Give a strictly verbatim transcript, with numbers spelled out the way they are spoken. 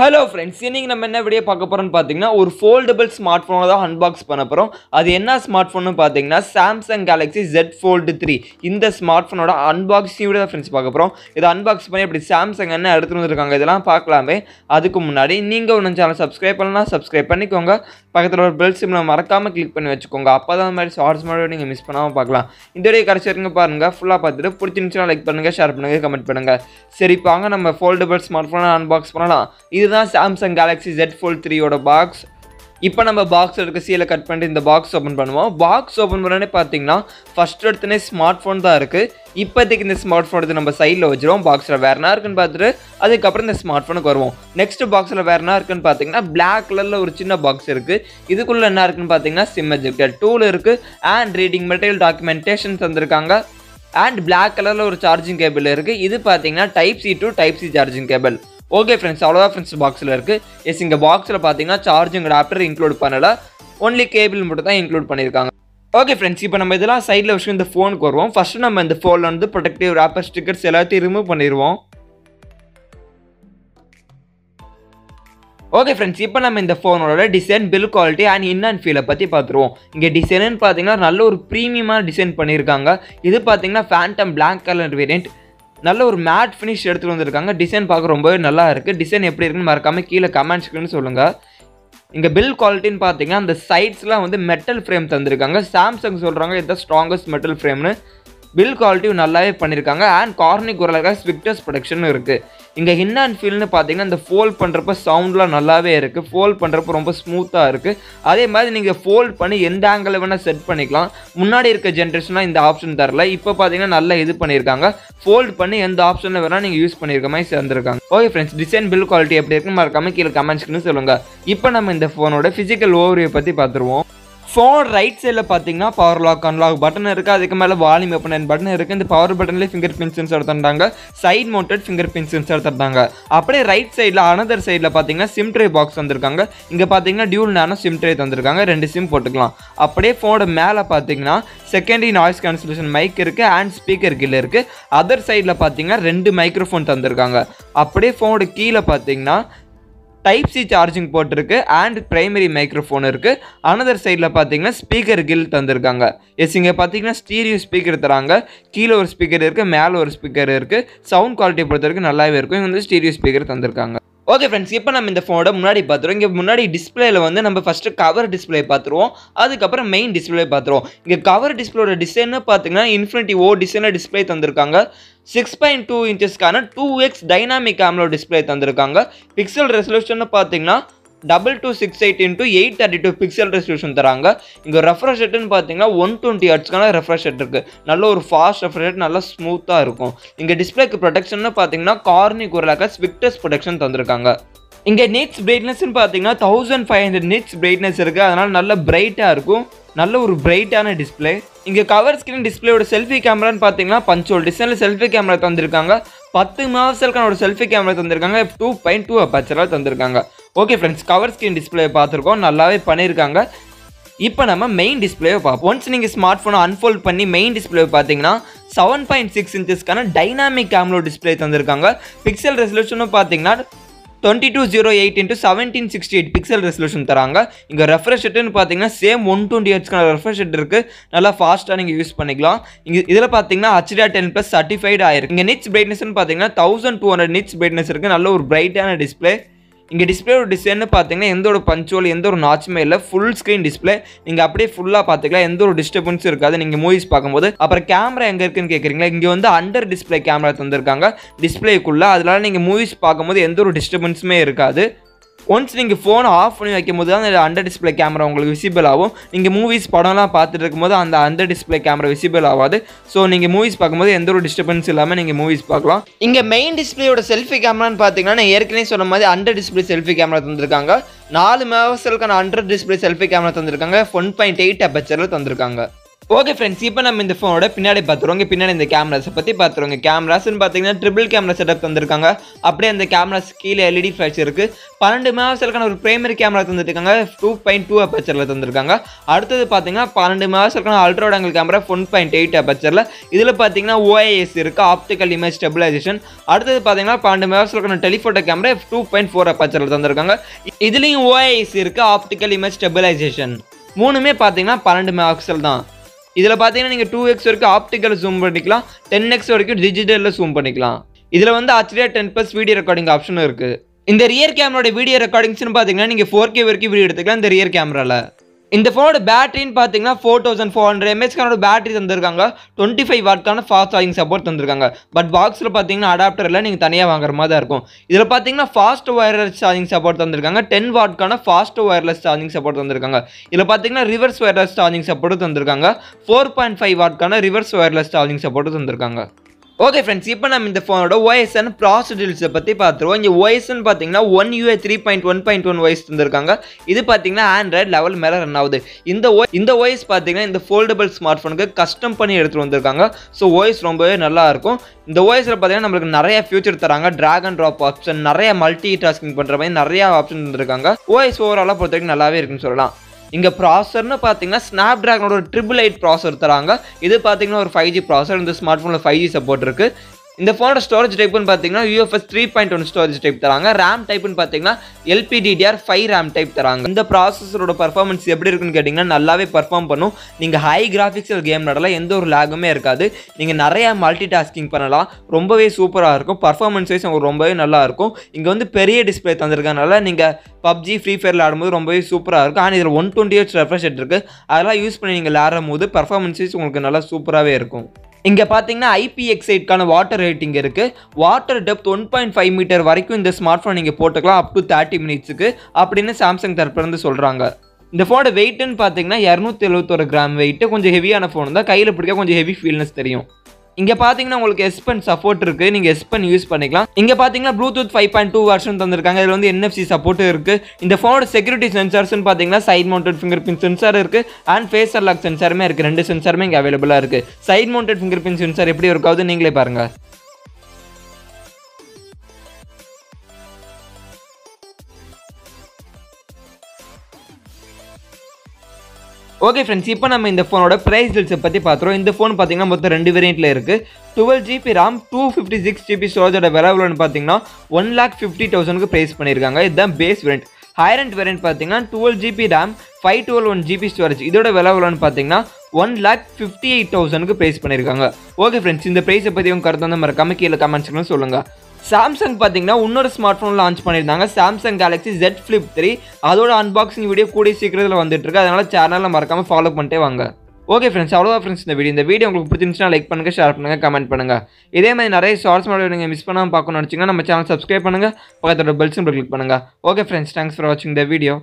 Hello friends, இன்னைக்கு நம்ம என்ன வீடியோ பார்க்க போகிறோம்னு பார்த்தீங்கன்னா ஒரு ஃபோல்டபிள் ஸ்மார்ட் ஃபோனை தான் அன்பாக்ஸ் பண்ண போகிறோம். அது என்ன ஸ்மார்ட் ஃபோன்னு பார்த்தீங்கன்னா Samsung Galaxy Z fold three. இந்த ஸ்மார்ட் ஃபோனோட அன்பாக்ஸிங் வீடியோ தான் ஃப்ரெண்ட்ஸ் பார்க்க போகிறோம். இதை அன்பாக்ஸ் பண்ணி அப்படி சாம்சங் என்ன எடுத்துகிட்டு வந்துருக்காங்க இதெல்லாம் பார்க்கலாமே. அதுக்கு முன்னாடி நீங்கள் ஒன்று சேனல் சப்ஸ்கிரைப் பண்ணலாம், சப்ஸ்கிரைப் பண்ணிக்கோங்க. பக்கத்தில் ஒரு பெல் சிம்ல மறக்காமல் கிளிக் பண்ணி வச்சுக்கோங்க. அப்போ தான் மாதிரி ஷார்ட்ஸ் மாதிரி நீங்கள் மிஸ் பண்ணாமல் பார்க்கலாம். இந்த வீடியோ கடைசி வரைக்கும் பாருங்கள், ஃபுல்லாக பார்த்துட்டு பிடிச்சிருந்துச்சுன்னா லைக் பண்ணுங்கள், ஷேர் பண்ணுங்கள், கமெண்ட் பண்ணுங்கள். சரி பாங்க நம்ம ஃபோல்டபிள் ஸ்மார்ட் ஃபோனை அன்பாக்ஸ் பண்ணலாம். இதுதான் Samsung Galaxy Z Fold three ஓட பாக்ஸ். இப்போ நம்ம பாக்ஸில் இருக்க சீலை கட் பண்ணிட்டு இந்த பாக்ஸ் ஓப்பன் பண்ணுவோம். பாக்ஸ் ஓப்பன் பண்ணோன்னே பார்த்தீங்கன்னா ஃபஸ்ட் எடுத்துனே ஸ்மார்ட் ஃபோன் தான் இருக்குது. இப்போதைக்கு இந்த ஸ்மார்ட் ஃபோன் எடுத்து நம்ம சைடில் வச்சுருவோம். பாக்ஸில் வேறு என்ன இருக்குன்னு பார்த்துட்டு அதுக்கப்புறம் இந்த ஸ்மார்ட் ஃபோனுக்கு வருவோம். நெக்ஸ்ட் பாக்ஸில் வேறு என்ன இருக்குன்னு பார்த்தீங்கன்னா பிளாக் கலரில் ஒரு சின்ன பாக்ஸ் இருக்குது. இதுக்குள்ளே என்ன இருக்குன்னு பார்த்தீங்கன்னா சிம் எஜெக்டர் டூல் இருக்குது, அண்ட் ரீடிங் மெட்டீரியல் டாக்குமெண்டேஷன்ஸ் வந்திருக்காங்க, அண்ட் பிளாக் கலரில் ஒரு சார்ஜிங் கேபிள் இருக்குது. இது பார்த்தீங்கன்னா type C to type C charging cable. Okay friends, அவ்வளோதான் ஃப்ரெண்ட்ஸ் பாக்ஸில் இருக்குது. எஸ், இங்கே பாக்ஸில் பார்த்தீங்கன்னா சார்ஜிங் அடாப்டர் இன்க்ளூட் பண்ணலை, ஒன்லி கேபிள் மட்டும் தான் இன்க்ளூட் பண்ணியிருக்காங்க. ஓகே ஃப்ரெண்ட்ஸ், இப்போ நம்ம இதெல்லாம் சைடில் வச்சு இந்த ஃபோனுக்கு வருவோம். ஃபஸ்ட்டு நம்ம இந்த ஃபோனில் வந்து ப்ரொடெக்டிவ் ராப்பர் ஸ்டிக்கர்ஸ் எல்லாத்தையும் ரிமூவ் பண்ணிடுவோம். ஓகே ஃப்ரெண்ட்ஸ், இப்போ நம்ம இந்த ஃபோனோட design, build quality and in and ஃபீலை பற்றி பார்த்துருவோம். இங்கே டிசைனுன்னு பார்த்தீங்கன்னா நல்ல ஒரு ப்ரீமியமாக டிசைன் பண்ணியிருக்காங்க. இது பார்த்தீங்கன்னா ஃபேண்டம் பிளாக் கலர் வேரியண்ட். நல்ல ஒரு மேட் ஃபினிஷ் எடுத்துகிட்டு வந்திருக்காங்க. டிசைன் பார்க்க ரொம்பவே நல்லா இருக்குது. டிசைன் எப்படி இருக்குன்னு மறக்காமல் கீழே கமெண்ட் ஸ்க்ரீன் சொல்லுங்கள். இங்கே பில் குவாலிட்டின்னு பார்த்தீங்கன்னா அந்த சைட்ஸ்லாம் வந்து மெட்டல் ஃப்ரேம் தந்திருக்காங்க. சாம்சங் சொல்கிறாங்க இதுதான் ஸ்ட்ராங்கஸ்ட் மெட்டல் ஃப்ரேம்னு. பில் குவாலிட்டியும் நல்லாவே பண்ணியிருக்காங்க, அண்ட் கார்னிக் குரலுக்காக ஸ்விக்டஸ் ப்ரொடக்ஷனும் இருக்குது. இங்கே ஹின் அண்ட் ஃபீல்னு பார்த்தீங்கன்னா இந்த ஃபோல்ட் பண்ணுறப்ப சவுண்ட்லாம் நல்லாவே இருக்குது. ஃபோல்ட் பண்ணுறப்ப ரொம்ப ஸ்மூத்தாக இருக்குது. அதே மாதிரி நீங்கள் ஃபோல்ட் பண்ணி எந்த ஆங்கிளில் வேணால் செட் பண்ணிக்கலாம். முன்னாடி இருக்க ஜென்ரேஷனாக இந்த ஆப்ஷன் தரல. இப்போ பார்த்தீங்கன்னா நல்லா இது பண்ணியிருக்காங்க. ஃபோல்ட் பண்ணி எந்த ஆப்ஷனில் வேணால் நீங்கள் யூஸ் பண்ணியிருக்க மாதிரி சேர்ந்துருக்காங்க. Okay friends, design build quality எப்படி இருக்குன்னு மறக்காமல் கீழே கமெண்ட்ஸ்க்குன்னு சொல்லுங்கள். இப்போ நம்ம இந்த ஃபோனோட ஃபிசிக்கல் ஓவர்வியூ பற்றி பார்த்துருவோம். ஃபோன் ரைட் சைடில் பார்த்தீங்கன்னா பவர் லாக் அன்லாக் பட்டன் இருக்குது. அதுக்கு மேலே வால்யூம் ஓப்பன் அண்ட் பட்டன் இருக்குது. இந்த பவர் பட்டன்லேயே ஃபிங்கர் பிரிண்ட் சென்சார் தந்தாங்க, side mounted fingerprint sensor தந்தாங்க. அப்படியே ரைட் சைடில் அனதர் சைடில் பார்த்தீங்கன்னா சிம் ட்ரே பாக்ஸ் தந்திருக்காங்க. இங்கே பார்த்தீங்கன்னா டியூல் நானோ சிம் ட்ரே தந்திருக்காங்க, ரெண்டு சிம் போட்டுக்கலாம். அப்படியே ஃபோனோட மேலே பார்த்தீங்கன்னா செகண்டரி நாய்ஸ் கேன்சலேஷன் மைக் இருக்குது, அண்ட் ஸ்பீக்கர் கீழே இருக்குது. அதர் சைடில் பார்த்தீங்கன்னா ரெண்டு மைக்ரோஃபோன் தந்திருக்காங்க. அப்படியே ஃபோனோட கீழே பார்த்தீங்கன்னா டைப் சி சார்ஜிங் போட்டிருக்கு, அண்ட் ப்ரைமரி மைக்ரோஃபோன் இருக்குது. அனதர் சைடில் பார்த்தீங்கன்னா ஸ்பீக்கர் கில் தந்திருக்காங்க. எஸ், இங்கே பார்த்தீங்கன்னா ஸ்டீரியோ ஸ்பீக்கர் தராங்க. கீழே ஒரு ஸ்பீக்கர் இருக்குது, மேலே ஒரு ஸ்பீக்கர் இருக்குது. சவுண்ட் குவாலிட்டி பொறுத்த வரைக்கும் நல்லாவே இருக்கும். இங்கே வந்து ஸ்டீரியோ ஸ்பீக்கர் தந்திருக்காங்க. ஓகே ஃப்ரெண்ட்ஸ், இப்போ நம்ம இந்த ஃபோனோட முன்னாடி பார்த்துருவோம். இங்கே முன்னாடி டிஸ்பிளேயில் வந்து நம்ம ஃபஸ்ட்டு கவர் டிஸ்பிளே பார்த்துருவோம், அதுக்கப்புறம் மெயின் டிஸ்பிளே பார்த்துருவோம். இங்கே கவர் டிஸ்பிளோட டிசைன்னு பார்த்தீங்கன்னா இன்ஃபினிட்டி ஓ டிசைனாக டிஸ்பிளே தந்திருக்காங்க. சிக்ஸ் பாயிண்ட் டூ இன்ச்சஸ்க்கான two X dynamic AMOLED display தந்திருக்காங்க. பிக்சல் ரெசல்யூஷன் பார்த்தீங்கன்னா double two six eight into eight thirty two pixel resolution தராங்க. இங்கே ரெஃப்ரெஷ் ரேட்டுன்னு பார்த்தீங்கன்னா ஒன் டுவெண்ட்டி ஹெர்ட்ஸ்க்கான ரெஃப்ரெஷ் ரேட் இருக்குது. நல்ல ஒரு ஃபாஸ்ட் ரெஃப்ரெஷ் ரேட், நல்லா ஸ்மூத்தாக இருக்கும். இங்கே டிஸ்பிளேக்கு ப்ரொடெக்ஷன்னு பார்த்தீங்கன்னா கார்னிக் குரலாக ஸ்விக்டஸ் ப்ரொடக்ஷன் தந்திருக்காங்க. இங்கே நிட்ஸ் பிரைட்னஸ்ன்னு பார்த்தீங்கன்னா thousand five hundred nits brightness இருக்குது. அதனால் நல்ல பிரைட்டாக இருக்கும், நல்ல ஒரு பிரைட்டான டிஸ்பிளே. இங்கே கவர் ஸ்க்ரீன் டிஸ்பிளேயோட செல்ஃபி கேமரான்னு பார்த்தீங்கன்னா பஞ்சோல் டிசைனில் செல்ஃபி கேமரா தந்திருக்காங்க. பத்து மெகாபிக்சலுக்கான ஒரு செல்ஃபி கேமரா தந்திருக்காங்க. டூ பாயிண்ட் டூ அபேச்சரால் தந்திருக்காங்க. Okay friends, cover screen display பார்த்துருக்கோம், நல்லாவே பண்ணியிருக்காங்க. இப்போ நம்ம மெயின் டிஸ்பிளேவை பார்ப்போம். ஒன்ஸ் நீங்கள் ஸ்மார்ட் ஃபோனை அன்ஃபோல்ட் பண்ணி மெயின் டிஸ்பிளேவை பார்த்தீங்கன்னா செவன் பாயிண்ட் சிக்ஸ் இன்ச்சஸ்க்கான டைனாமிக் ஆம்லோட் டிஸ்பிளே தந்திருக்காங்க. பிக்சல் ரெசல்யூஷனும் பார்த்தீங்கன்னா twenty two zero eight into seventeen sixty eight pixel resolution தராங்க. இங்கே ரெஃப்ரெஷ் ரேட்டுன்னு பார்த்தீங்கன்னா சேம் ஒன் டுவெண்ட்டி ஹெர்ட்ஸ்க்கான ரெஃப்ரெஷ் ரேட் இருக்குது. நல்லா ஃபாஸ்ட்டாக நீங்கள் யூஸ் பண்ணிக்கலாம். இங்கே இதில் பார்த்தீங்கன்னா ஹெச்டிஆர் டென் பிளஸ் சர்டிஃபைட் ஆயிருக்கு. இங்கே நிட்ஸ் பிரைட்னஸ்ன்னு பார்த்தீங்கன்னா thousand two hundred nits brightness இருக்குது. நல்ல ஒரு பிரைட்டான டிஸ்பிளே. இங்கே டிஸ்பிளே ஒரு டிசைன்னு பார்த்தீங்கன்னா எந்த ஒரு பஞ்சோல், எந்த ஒரு நாச்சுமே இல்லை. ஃபுல் ஸ்க்ரீன் டிஸ்பிளே, நீங்கள் அப்படியே ஃபுல்லாக பார்த்துக்கலாம். எந்த ஒரு டிஸ்டர்பன்ஸும் இருக்காது நீங்கள் மூவிஸ் பார்க்கும்போது. அப்புறம் கேமரா எங்கே இருக்குன்னு கேட்குறீங்களா, இங்கே வந்து அண்டர் டிஸ்பிளே கேமரா தந்திருக்காங்க டிஸ்பிளேக்குள்ளே. அதனால் நீங்கள் மூவிஸ் பார்க்கும்போது எந்த ஒரு டிஸ்டர்பன்ஸுமே இருக்காது. ஒன்ஸ் நீங்கள் ஃபோனை ஆஃப் பண்ணி வைக்கும்போது தான் அந்த அண்டர் டிஸ்பிளே கேமரா உங்களுக்கு விசிபிள் ஆகும். நீங்கள் மூவிஸ் படம்லாம் பார்த்துட்டு இருக்கும்போது அந்த அண்டர் டிஸ்பிளே கேமரா விசிபிள் ஆகாது. ஸோ நீங்கள் மூவிஸ் பார்க்கும்போது எந்த ஒரு டிஸ்டர்பன்ஸ் இல்லாமல் நீங்கள் மூவிஸ் பார்க்கலாம். இங்கே மெயின் டிஸ்பிளேயோட செல்ஃபி கேமரான்னு பார்த்தீங்கன்னா ஏற்கனவே சொன்ன மாதிரி அண்டர் டிஸ்பிளே செல்ஃபி கேமரா தந்திருக்காங்க. நாலு மெகாபிக்சலுக்கான அண்டர் டிஸ்பிளே செல்ஃபி கேமரா தந்திருக்காங்க. ஒன் பாயிண்ட் எயிட் அபேச்சரில் தந்திருக்காங்க. ओके फ्रेंड्स இப்போ நம்ம இந்த ஃபோனோட பின்னாடி பாத்துறோங்க. பின்னாடி இந்த கேமராஸை பத்தி பாத்துறோங்க. கேமராஸ்னு பாத்தீங்கன்னா ட்ரிபிள் கேமரா செட்டப் தந்திருக்காங்க. அப்படியே அந்த கேமராஸ் கீழே எல்இடி ஃபிளாஷ் இருக்கு. பன்னிரண்டு மெகாபிக்சலுக்கான ஒரு பிரைமரி கேமரா தந்திருக்காங்க. இரண்டு புள்ளி இரண்டு அபெர்ச்சர்ல தந்திருக்காங்க. அடுத்து பாத்தீங்கன்னா பன்னிரண்டு மெகாபிக்சலுக்கான அல்ட்ரா ஆங்கிள் கேமரா ஒன்று புள்ளி எட்டு அபெர்ச்சர்ல. இதுல பாத்தீங்கன்னா O I S இருக்கு, ஆப்டிகல் இமேஜ் ஸ்டெபிலைசேஷன். அடுத்து பாத்தீங்கன்னா பன்னிரண்டு மெகாபிக்சலுக்கான டெலிஃபோட்டோ கேமரா இரண்டு புள்ளி நான்கு அபெர்ச்சர்ல தந்திருக்காங்க. இதுலயும் O I S இருக்கு, ஆப்டிகல் இமேஜ் ஸ்டெபிலைசேஷன். மூணுமே பாத்தீங்கன்னா பன்னிரண்டு மெகாபிக்சல் தான். இதில் பார்த்தீங்கன்னா நீங்கள் டூ எக்ஸ் வரைக்கும் ஆப்டிக்கல் ஜூம் பண்ணிக்கலாம், டென் எக்ஸ் வரைக்கும் டிஜிட்டலில் ஜூம் பண்ணிக்கலாம். இதில் வந்து H D R ten plus video recording ஆப்ஷனும் இருக்குது. இந்த ரியர் கேமராவோட வீடியோ ரெக்கார்டிங்ஸ்னு பார்த்தீங்கன்னா நீங்கள் ஃபோர் கே வரைக்கும் வீடியோ எடுத்துக்கலாம் இந்த ரியர் கேமராவில். இந்த ஃபோனோட பேட்டரின்னு பார்த்தீங்கன்னா ஃபோர் தௌசண்ட் ஃபோர் ஹண்ட்ரட் எம்ஏஹெச்க்கானோட பேட்டரி தந்திருக்காங்க. டுவெண்ட்டி ஃபைவ் வாட்கான ஃபாஸ்ட் சார்ஜிங் சப்போர்ட் தந்திருக்காங்க. பட் பாக்ஸில் பார்த்தீங்கன்னா அடாப்டரில் நீங்கள் தனியாக வாங்குற மாதிரி தான் இருக்கும். இதில் பார்த்தீங்கன்னா ஃபாஸ்ட் ஒயர்லெஸ் சார்ஜிங் சப்போர்ட் தந்திருக்காங்க. டென் வாட்கான ஃபாஸ்ட் ஒயர்லெஸ் சார்ஜிங் சப்போர்ட் தந்திருக்காங்க. இதில் பார்த்தீங்கன்னா ரிவர்ஸ் ஒயர்லெஸ் சார்ஜிங் சப்போர்ட்டும் தந்திருக்காங்க. ஃபோர் பாயிண்ட் ஃபைவ் வாட்கான ரிவர்ஸ் ஒயர்லெஸ் சார்ஜிங் சப்போர்ட்டும் தந்திருக்காங்க. ஓகே ஃப்ரெண்ட்ஸ் இப்போ நம்ம இந்த ஃபோனோட O S ப்ராசஸர்ஸை பற்றி பார்த்துருவோம். இங்கே O S பார்த்தீங்கன்னா one UI three point one point one O S தந்திருக்காங்க. இது பார்த்தீங்கன்னா ஆண்ட்ராய்டு லெவல் மேலே ரன் ஆகுது. இந்த O இந்த O S பார்த்தீங்கன்னா இந்த ஃபோல்டபுள் ஸ்மார்ட் ஃபோனுக்கு கஸ்டம் பண்ணி எடுத்துகிட்டு வந்திருக்காங்க. ஸோ O S ரொம்பவே நல்லாயிருக்கும். இந்த O S-ல பார்த்தீங்கன்னா நம்மளுக்கு நிறைய ஃபியூச்சர் தராங்க. ட்ராக் அண்ட் ட்ராப் ஆப்ஷன், நிறைய மல்டி டாஸ்கிங் பண்ணுற மாதிரி நிறையா ஆப்ஷன் தந்திருக்காங்க. O S ஓவராலாக பொறுத்த வரைக்கும் நல்லாவே இருக்குன்னு சொல்லலாம். இங்கே ப்ராசர்னு பார்த்தீங்கன்னா ஸ்னாப் ட்ராகனோட ஒரு ட்ரிபிள் எயிட் ப்ராசர் தராங்க. இது பார்த்தீங்கன்னா ஒரு ஃபைவ் ஜி ப்ராசர். இந்த ஸ்மார்ட் ஃபோனில் ஃபைவ் ஜி சப்போர்ட் இருக்குது. இந்த ஃபோனோட ஸ்டோரேஜ் டைப்புன்னு பார்த்தீங்கன்னா U F S த்ரீ பாயிண்ட் ஒன் ஸ்டோரேஜ் டைப் தராங்க. ரேம் டைப்புன்னு பார்த்தீங்கன்னா L P D D R five RAM type தராங்க. இந்த ப்ராசஸரோட பர்ஃபார்மன்ஸ் எப்படி இருக்குன்னு கேட்டிங்கன்னா நல்லாவே பர்ஃபார்ம் பண்ணும். நீங்கள் ஹை கிராஃபிக்ஸில் கேம் நடலாம், எந்த ஒரு லாகுமே இருக்காது. நீங்கள் நிறையா மல்டி டாஸ்கிங் பண்ணலாம். ரொம்பவே சூப்பராக இருக்கும். பர்ஃபார்மன்ஸ் வைஸ் உங்களுக்கு ரொம்பவே நல்லாயிருக்கும். இங்கே வந்து பெரிய டிஸ்பிளே தந்திருக்கனால நீங்கள் பப்ஜி ஃப்ரீ ஃபயரில் ஆடும்போது ரொம்பவே சூப்பராக இருக்கும். ஆனால் இதில் one twenty hertz refresh rate இருக்குது. அதெல்லாம் யூஸ் பண்ணி நீங்கள் விளையாடும் போது பர்ஃபார்மன்ஸ் வைஸ் உங்களுக்கு நல்லா சூப்பராகவே இருக்கும். இங்கே பார்த்தீங்கன்னா I P X eight water rating இருக்குது. Water depth one point five metre வரைக்கும் இந்த ஸ்மார்ட் ஃபோன் நீங்கள் போட்டுக்கலாம், அப் டு தேர்ட்டி மினிட்ஸுக்கு அப்படின்னு சாம்சங் தரப்பிலிருந்து சொல்கிறாங்க. இந்த ஃபோனோட வெயிட்டுன்னு பார்த்தீங்கன்னா இரநூத்தி எழுபத்தொரு கிராம் வெயிட்டு. கொஞ்சம் ஹெவியான ஃபோன் தான், கையில் பிடிக்க கொஞ்சம் ஹெவி ஃபீல்னஸ் தெரியும். இங்கே பார்த்தீங்கன்னா உங்களுக்கு எஸ் பென் சப்போர்ட் இருக்குது, நீங்கள் எஸ் பென் யூஸ் பண்ணிக்கலாம். இங்கே பார்த்தீங்கன்னா Bluetooth five point two version தந்திருக்காங்க. இதில் வந்து N F C சப்போர்ட்டும் இருக்குது. இந்த ஃபோனோட செக்யூரிட்டி சென்சார்ஸ்னு பார்த்தீங்கன்னா side mounted fingerprint sensor இருக்குது அண்ட் ஃபேஸ் அன்லாக் சென்சாருமே இருக்குது. ரெண்டு சென்சாருமே இங்கே அவைலபிளாக இருக்குது. Side mounted fingerprint sensor எப்படி இருக்காது நீங்களே பாருங்கள். ஓகே ஃப்ரெண்ட்ஸ் இப்போ நம்ம இந்த ஃபோனோட ப்ரைஸ் டீல்ஸை பற்றி பார்த்துறோம். இந்த ஃபோன் பார்த்தீங்கன்னா மொத்தம் ரெண்டு வேரியண்ட்டில் இருக்குது. Twelve GB RAM two fifty six GB ஸ்டோரேஜோட விலைன்னு பார்த்தீங்கன்னா ஒன் லேக் ஃபிஃப்டி தௌசண்ட்க்கு ப்ரைஸ் பண்ணியிருக்காங்க. இதுதான் பேஸ் வேரியண்ட். ஹைரண்ட் வேரியண்ட் பார்த்தீங்கன்னா twelve GB RAM five twelve one GB storage. இதோட விலைன்னு பார்த்தீங்கன்னா ஒன் லேக் ஃபிஃப்டி எயிட் தௌசண்ட்க்கு ப்ரைஸ் பண்ணியிருக்காங்க. ஓகே ஃப்ரெண்ட்ஸ் இந்த ப்ரைஸை பற்றி உங்கள் கருத்து வந்து மறக்காம கீழே கமெண்ட்ஸ்லாம் சொல்லுங்கள். சாம்சங் பார்த்தீங்கன்னா இன்னொரு ஸ்மார்ட் ஃபோன் லான்ச் பண்ணியிருந்தாங்க, Samsung Galaxy Z Flip த்ரீ. அதோட அன்பாக்சிங் வீடியோ கூடிய சீக்கிரத்தில் வந்துட்டு இருக்கு. அதனால சேனலில் மறக்காம ஃபாலோ பண்ணிட்டே வாங்க. ஓகே ஃப்ரெண்ட்ஸ் அவ்வளோதான் ஃப்ரெண்ட்ஸ் இந்த வீடியோ. இந்த வீடியோ உங்களுக்கு பிடிச்சிருந்துச்சுன்னா லைக் பண்ணுங்கள், ஷேர் பண்ணுங்கள், கமெண்ட் பண்ணுங்கள். இதே மாதிரி நிறைய ஷார்ட்ஸ் மாதிரி நீங்கள் மிஸ் பண்ணாமல் பார்க்கணும்னு நினச்சிங்கன்னா நம்ம சேனல் சப்ஸ்கிரைப் பண்ணுங்கள், பக்கத்தோட பெல் சிம்பிள் கிளிக் பண்ணுங்கள். ஓகே ஃப்ரெண்ட்ஸ் தேங்க்ஸ் ஃபார் வாட்சிங் த வீடியோ.